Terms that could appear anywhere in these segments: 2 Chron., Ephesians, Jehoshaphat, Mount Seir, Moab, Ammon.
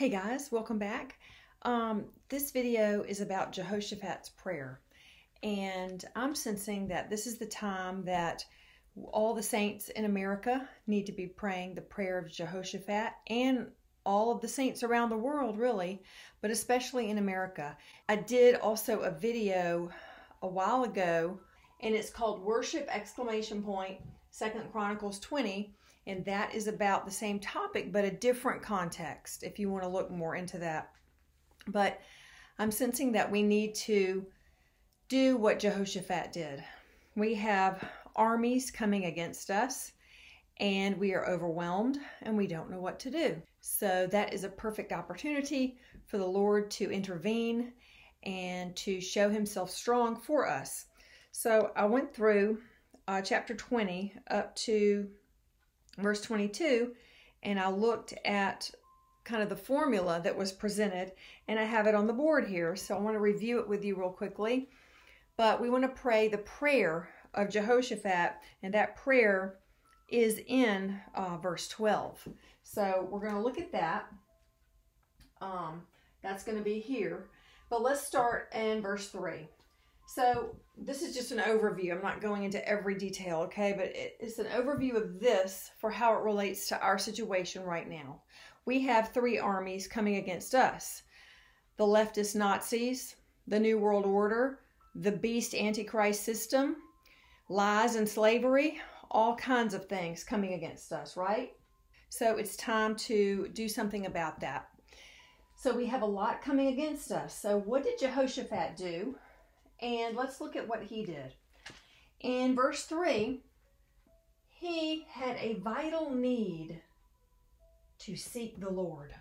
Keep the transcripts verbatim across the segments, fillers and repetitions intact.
Hey guys, welcome back. Um, this video is about Jehoshaphat's prayer, and I'm sensing that this is the time that all the saints in America need to be praying the prayer of Jehoshaphat, and all of the saints around the world really, but especially in America. I did also a video a while ago, and it's called Worship exclamation point Second Chronicles twenty. And that is about the same topic, but a different context if you want to look more into that. But I'm sensing that we need to do what Jehoshaphat did. We have armies coming against us, and we are overwhelmed, and we don't know what to do. So that is a perfect opportunity for the Lord to intervene and to show himself strong for us. So I went through uh, chapter twenty up to verse twenty-two, and I looked at kind of the formula that was presented, and I have it on the board here, so I want to review it with you real quickly. But we want to pray the prayer of Jehoshaphat, and that prayer is in uh, verse twelve. So we're going to look at that. Um, that's going to be here. But let's start in verse three. So this is just an overview. I'm not going into every detail, okay? But it's an overview of this for how it relates to our situation right now. We have three armies coming against us. The leftist Nazis, the New World Order, the beast Antichrist system, lies and slavery, all kinds of things coming against us, right? So it's time to do something about that. So we have a lot coming against us. So what did Jehoshaphat do? And let's look at what he did. In verse three, he had a vital need to seek the Lord.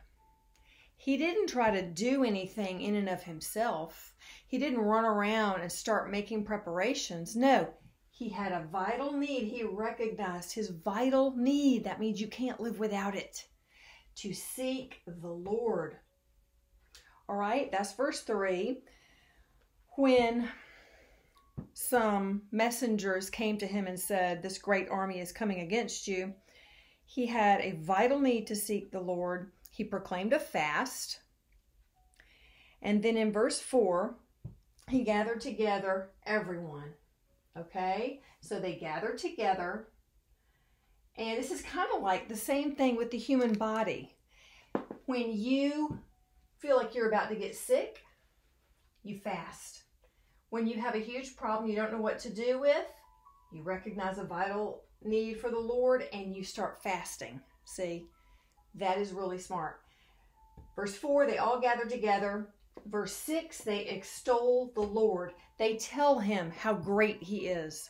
He didn't try to do anything in and of himself. He didn't run around and start making preparations. No, he had a vital need. He recognized his vital need. That means you can't live without it. To seek the Lord. All right, that's verse three. When some messengers came to him and said, "This great army is coming against you," he had a vital need to seek the Lord. He proclaimed a fast. And then in verse four, he gathered together everyone. Okay? So they gathered together. And this is kind of like the same thing with the human body. When you feel like you're about to get sick, you fast. When you have a huge problem you don't know what to do with, you recognize a vital need for the Lord and you start fasting. See, that is really smart. Verse four, they all gathered together. Verse six, they extol the Lord. They tell him how great he is.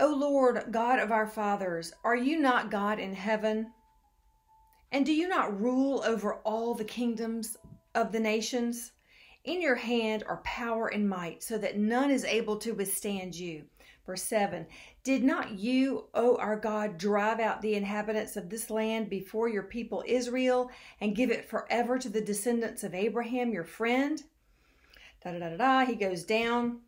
"O Lord, God of our fathers, are you not God in heaven? And do you not rule over all the kingdoms of the nations? In your hand are power and might, so that none is able to withstand you." Verse seven, "Did not you, O our God, drive out the inhabitants of this land before your people Israel, and give it forever to the descendants of Abraham, your friend?" Da da da da da. He goes down.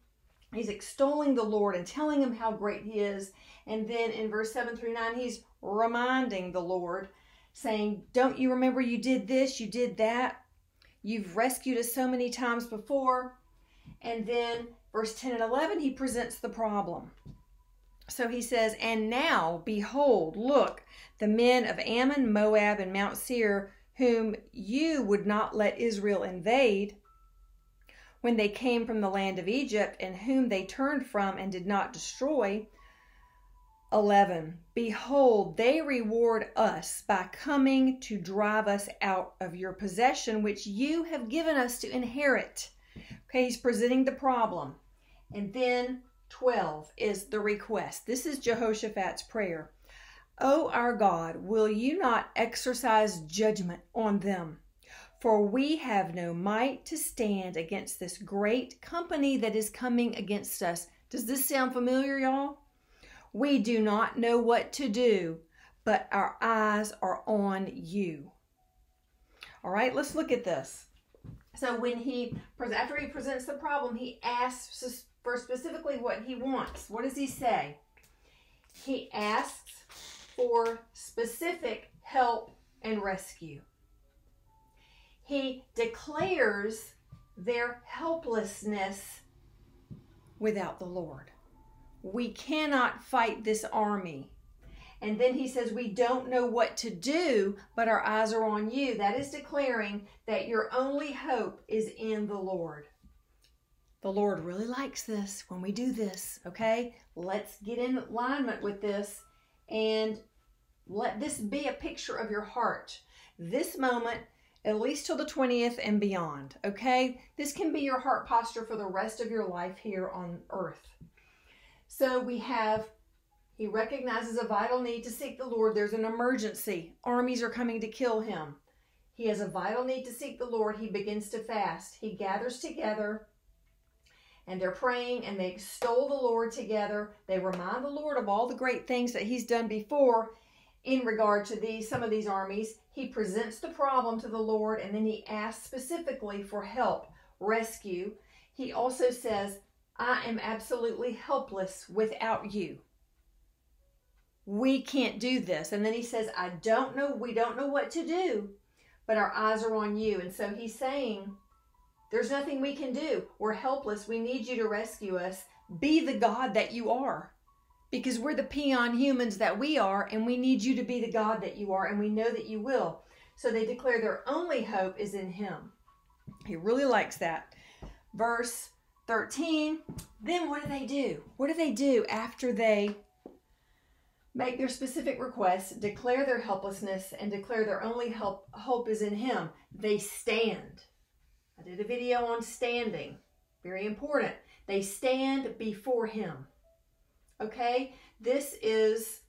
He's extolling the Lord and telling him how great he is. And then in verse seven through nine, he's reminding the Lord, saying, "Don't you remember you did this, you did that? You've rescued us so many times before." And then verse ten and eleven, he presents the problem. So he says, "And now, behold, look, the men of Ammon, Moab, and Mount Seir, whom you would not let Israel invade, when they came from the land of Egypt, and whom they turned from and did not destroy." eleven, "Behold, they reward us by coming to drive us out of your possession, which you have given us to inherit." Okay, he's presenting the problem. And then twelve is the request. This is Jehoshaphat's prayer. "O our God, will you not exercise judgment on them? For we have no might to stand against this great company that is coming against us." Does this sound familiar, y'all? "We do not know what to do, but our eyes are on you." All right, let's look at this. So when he, after he presents the problem, he asks for specifically what he wants. What does he say? He asks for specific help and rescue. He declares their helplessness without the Lord. We cannot fight this army. And then he says, we don't know what to do, but our eyes are on you. That is declaring that your only hope is in the Lord. The Lord really likes this when we do this, okay? Let's get in alignment with this and let this be a picture of your heart. This moment, at least till the twentieth and beyond, okay? This can be your heart posture for the rest of your life here on earth. So we have... He recognizes a vital need to seek the Lord. There's an emergency. Armies are coming to kill him. He has a vital need to seek the Lord. He begins to fast. He gathers together, and they're praying, and they extol the Lord together. They remind the Lord of all the great things that he's done before in regard to these, some of these armies. He presents the problem to the Lord, and then he asks specifically for help, rescue. He also says, I am absolutely helpless without you. We can't do this. And then he says, I don't know, we don't know what to do, but our eyes are on you. And so he's saying, there's nothing we can do. We're helpless. We need you to rescue us. Be the God that you are, because we're the peon humans that we are, and we need you to be the God that you are, and we know that you will. So they declare their only hope is in him. He really likes that. Verse thirteen, then what do they do? What do they do after they make their specific requests, declare their helplessness, and declare their only help, hope is in him? They stand. I did a video on standing. Very important. They stand before him. Okay? This is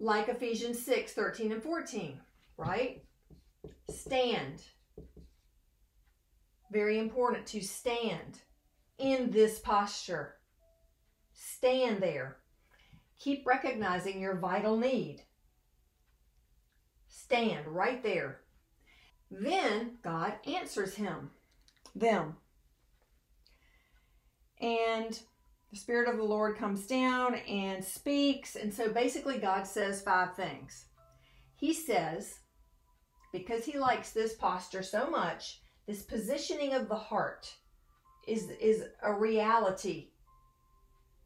like Ephesians six, thirteen and fourteen, right? Stand. Very important to stand in this posture. Stand there. Keep recognizing your vital need. Stand right there. Then God answers him, them. And the Spirit of the Lord comes down and speaks. And so basically God says five things. He says, because he likes this posture so much, this positioning of the heart is, is a reality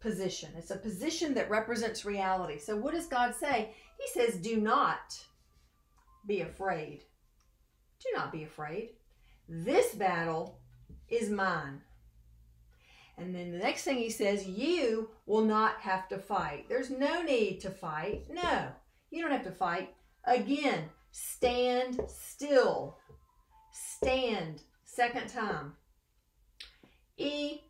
position. It's a position that represents reality. So what does God say? He says, do not be afraid. Do not be afraid. This battle is mine. And then the next thing he says, you will not have to fight. There's no need to fight. No, you don't have to fight. Again, stand still. Stand, second time. E,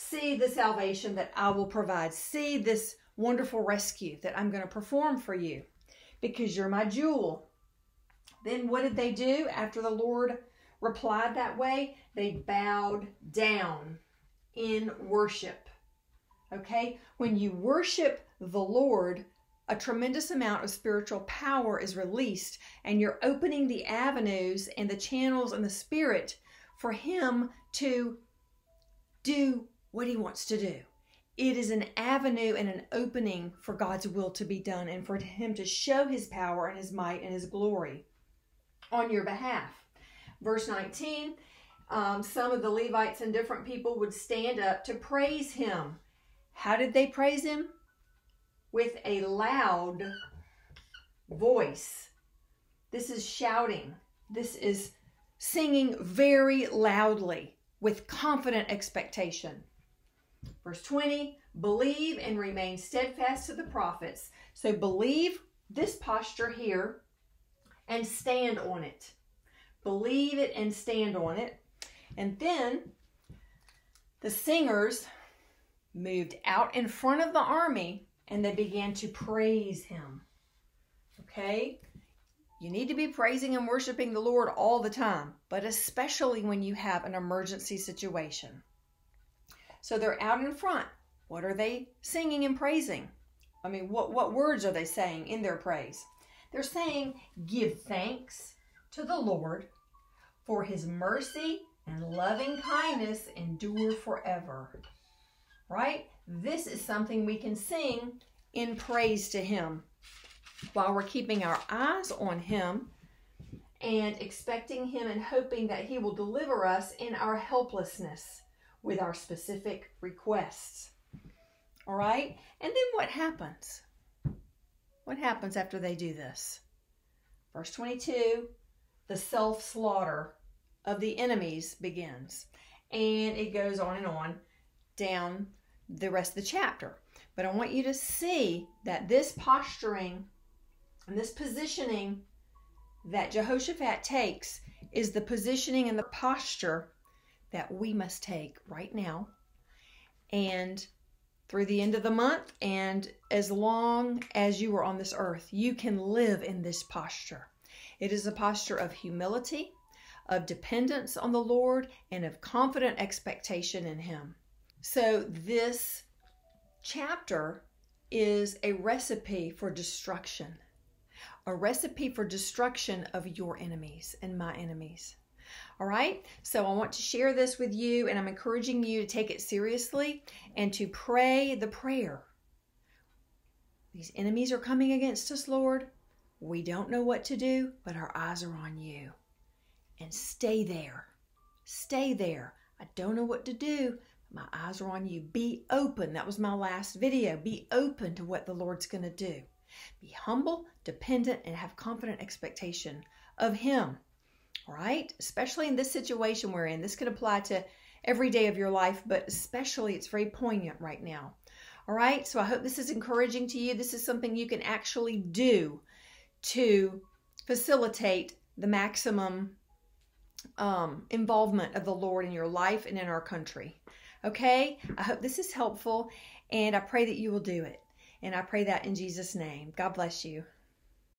see the salvation that I will provide. See this wonderful rescue that I'm going to perform for you, because you're my jewel. Then what did they do after the Lord replied that way? They bowed down in worship. Okay? When you worship the Lord, a tremendous amount of spiritual power is released, and you're opening the avenues and the channels and the Spirit for him to do what he wants to do. It is an avenue and an opening for God's will to be done, and for him to show his power and his might and his glory on your behalf. Verse nineteen, um, some of the Levites and different people would stand up to praise him. How did they praise him? With a loud voice. This is shouting. This is singing very loudly with confident expectation. Verse twenty, believe and remain steadfast to the prophets. So believe this posture here and stand on it. Believe it and stand on it. And then the singers moved out in front of the army, and they began to praise him. Okay? You need to be praising and worshiping the Lord all the time, but especially when you have an emergency situation. So they're out in front. What are they singing and praising? I mean, what, what words are they saying in their praise? They're saying, give thanks to the Lord, for his mercy and loving kindness endure forever. Right? This is something we can sing in praise to him, while we're keeping our eyes on him and expecting him and hoping that he will deliver us in our helplessness with our specific requests. All right? And then what happens? What happens after they do this? Verse twenty-two, the self-slaughter of the enemies begins. And it goes on and on down the rest of the chapter. But I want you to see that this posturing and this positioning that Jehoshaphat takes is the positioning and the posture that we must take right now and through the end of the month, and as long as you are on this earth, you can live in this posture. It is a posture of humility, of dependence on the Lord, and of confident expectation in Him. So this chapter is a recipe for destruction, a recipe for destruction of your enemies and my enemies. All right, so I want to share this with you, and I'm encouraging you to take it seriously and to pray the prayer. These enemies are coming against us, Lord. We don't know what to do, but our eyes are on you. And stay there. Stay there. I don't know what to do. But my eyes are on you. Be open. That was my last video. Be open to what the Lord's going to do. Be humble, dependent, and have confident expectation of Him. All right, especially in this situation we're in. This could apply to every day of your life, but especially it's very poignant right now. All right, so I hope this is encouraging to you. This is something you can actually do to facilitate the maximum um, involvement of the Lord in your life and in our country. Okay, I hope this is helpful, and I pray that you will do it. And I pray that in Jesus' name. God bless you.